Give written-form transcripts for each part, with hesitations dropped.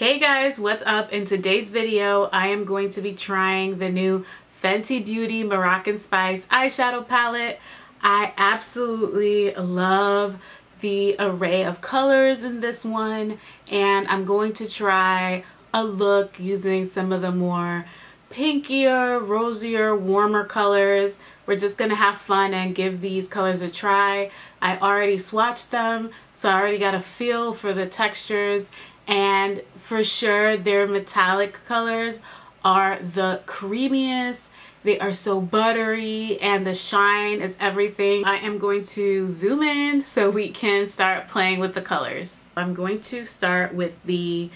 Hey guys, what's up? In today's video, I am going to be trying the new Fenty Beauty Moroccan Spice Eyeshadow Palette. I absolutely love the array of colors in this one, and I'm going to try a look using some of the more pinkier, rosier, warmer colors. We're just gonna have fun and give these colors a try. I already swatched them, so I already got a feel for the textures, and for sure their metallic colors are the creamiest. They are so buttery and the shine is everything. I am going to zoom in so we can start playing with the colors. I'm going to start with the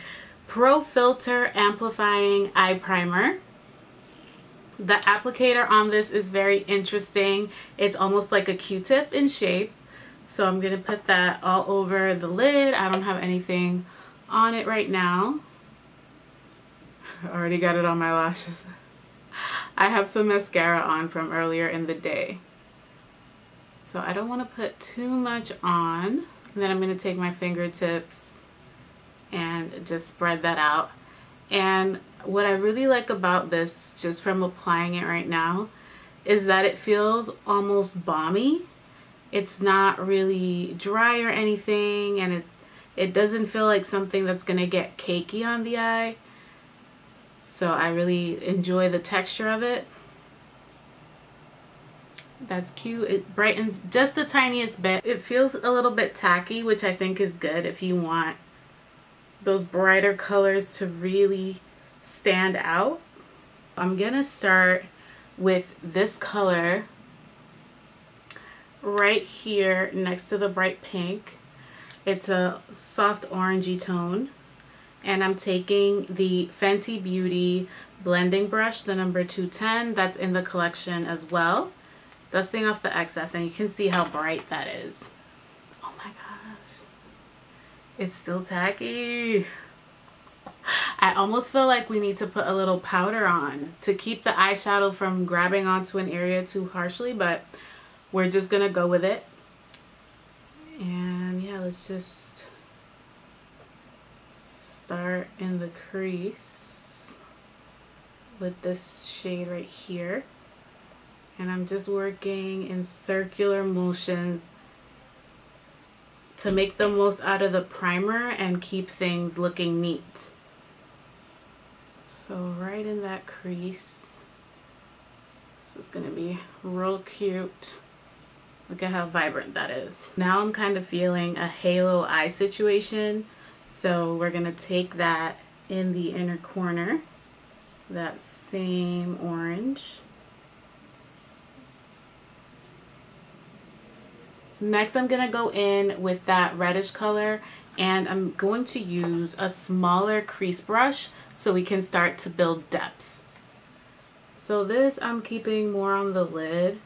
Pro Filter Amplifying Eye Primer. The applicator on this is very interesting. It's almost like a Q-tip in shape. So I'm gonna put that all over the lid. I don't have anything on it right now. I already got it on my lashes. I have some mascara on from earlier in the day, so I don't want to put too much on. And then I'm going to take my fingertips and just spread that out. And what I really like about this, just from applying it right now, is that it feels almost balmy. It's not really dry or anything, and it doesn't feel like something that's going to get cakey on the eye. So I really enjoy the texture of it. That's cute. It brightens just the tiniest bit. It feels a little bit tacky, which I think is good if you want those brighter colors to really stand out. I'm gonna start with this color right here next to the bright pink. It's a soft orangey tone, and I'm taking the Fenty Beauty Blending Brush, the number 210, that's in the collection as well. Dusting off the excess, and you can see how bright that is. Oh my gosh, it's still tacky. I almost feel like we need to put a little powder on to keep the eyeshadow from grabbing onto an area too harshly, but we're just gonna go with it. And yeah, let's just start in the crease with this shade right here. And I'm just working in circular motions to make the most out of the primer and keep things looking neat. So right in that crease. This is gonna be real cute. Look at how vibrant that is. Now I'm kind of feeling a halo eye situation. So we're gonna take that in the inner corner, that same orange. Next, I'm gonna go in with that reddish color, and I'm going to use a smaller crease brush so we can start to build depth. So this I'm keeping more on the lid.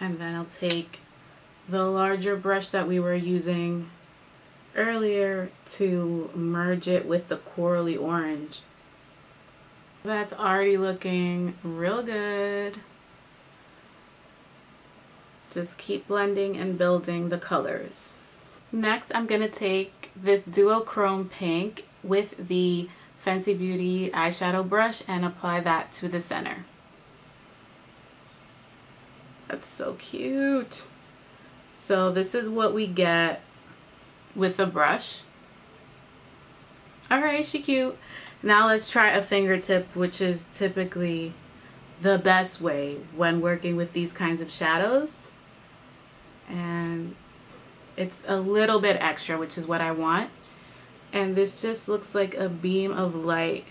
And then I'll take the larger brush that we were using earlier to merge it with the corally orange. That's already looking real good. Just keep blending and building the colors. Next, I'm gonna take this duochrome pink with the Fenty Beauty eyeshadow brush and apply that to the center. That's so cute. So this is what we get with the brush. All right, she cute. Now let's try a fingertip, which is typically the best way when working with these kinds of shadows. And it's a little bit extra, which is what I want. And this just looks like a beam of light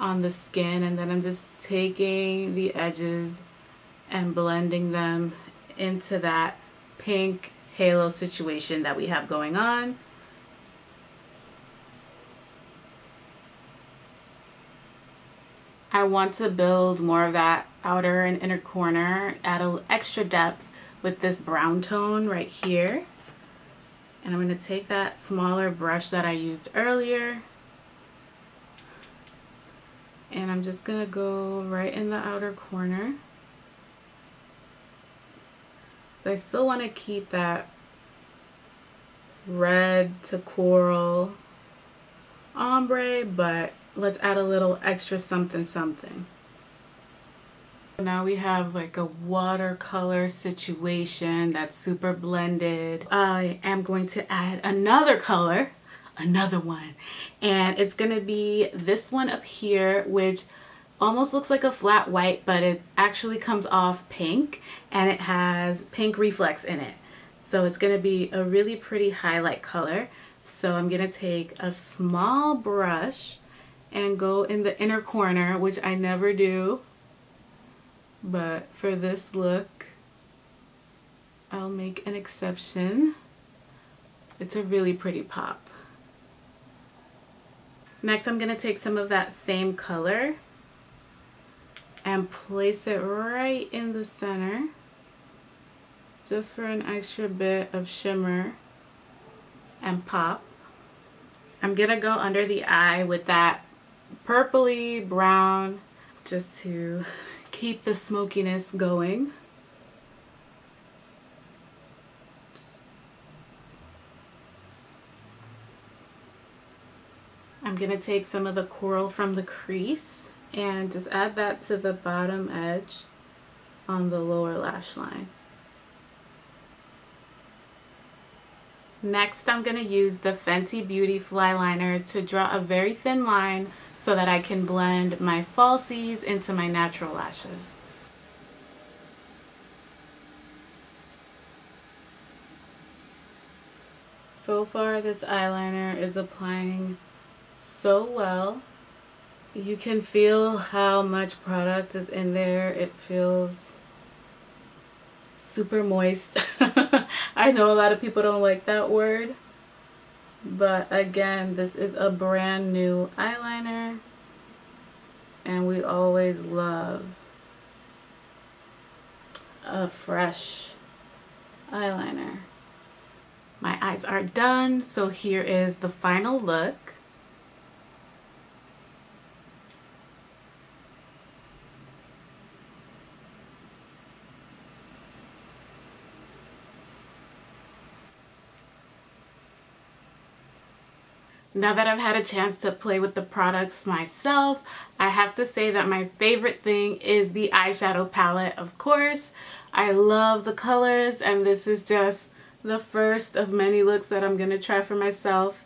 on the skin. And then I'm just taking the edges and blending them into that pink halo situation that we have going on. I want to build more of that outer and inner corner, add an extra depth with this brown tone right here. And I'm going to take that smaller brush that I used earlier, and I'm just going to go right in the outer corner. But I still want to keep that red to coral ombre, but let's add a little extra something something. Now we have like a watercolor situation that's super blended. I am going to add another color, another one, and it's gonna be this one up here, which almost looks like a flat white, but it actually comes off pink and it has pink reflex in it. So it's gonna be a really pretty highlight color. So I'm gonna take a small brush and go in the inner corner, which I never do. But for this look, I'll make an exception. It's a really pretty pop. Next, I'm gonna take some of that same color and place it right in the center, just for an extra bit of shimmer and pop. I'm gonna go under the eye with that purpley brown just to keep the smokiness going. I'm gonna take some of the coral from the crease and just add that to the bottom edge on the lower lash line. Next, I'm gonna use the Fenty Beauty Flyliner to draw a very thin line so that I can blend my falsies into my natural lashes. So far, this eyeliner is applying so well. You can feel how much product is in there. It feels super moist. I know a lot of people don't like that word. But again, this is a brand new eyeliner, and we always love a fresh eyeliner. My eyes are done, so here is the final look. Now that I've had a chance to play with the products myself, I have to say that my favorite thing is the eyeshadow palette, of course. I love the colors, and this is just the first of many looks that I'm gonna try for myself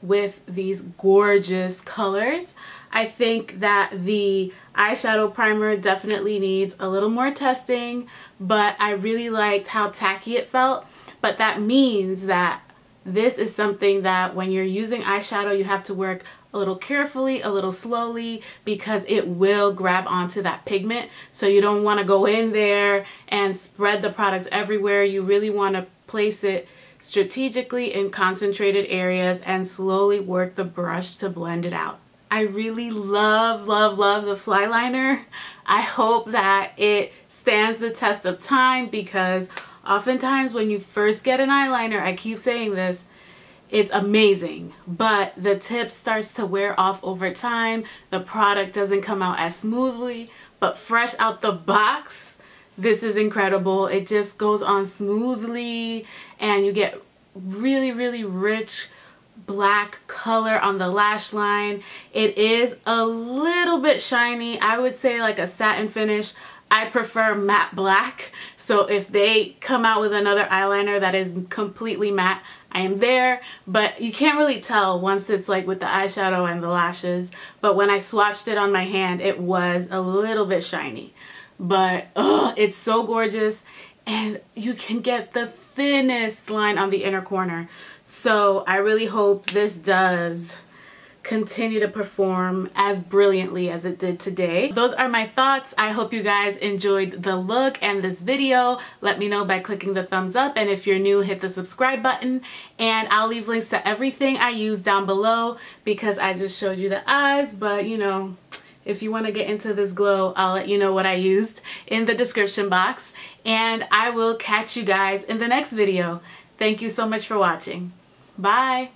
with these gorgeous colors. I think that the eyeshadow primer definitely needs a little more testing, but I really liked how tacky it felt. But that means that this is something that when you're using eyeshadow, you have to work a little carefully, a little slowly, because it will grab onto that pigment. So you don't want to go in there and spread the products everywhere. You really want to place it strategically in concentrated areas and slowly work the brush to blend it out. I really love, love, love the Flyliner. I hope that it stands the test of time, because oftentimes when you first get an eyeliner, I keep saying this, it's amazing, but the tip starts to wear off over time. The product doesn't come out as smoothly, but fresh out the box, this is incredible. It just goes on smoothly, and you get really, really rich black color on the lash line. It is a little bit shiny. I would say like a satin finish. I prefer matte black, so if they come out with another eyeliner that is completely matte, I am there, but you can't really tell once it's like with the eyeshadow and the lashes. But when I swatched it on my hand, it was a little bit shiny, but it's so gorgeous, and you can get the thinnest line on the inner corner. So I really hope this does continue to perform as brilliantly as it did today. Those are my thoughts. I hope you guys enjoyed the look and this video. Let me know by clicking the thumbs up, and if you're new, hit the subscribe button, and I'll leave links to everything I use down below, because I just showed you the eyes, but you know, if you want to get into this glow, I'll let you know what I used in the description box, and I will catch you guys in the next video. Thank you so much for watching. Bye!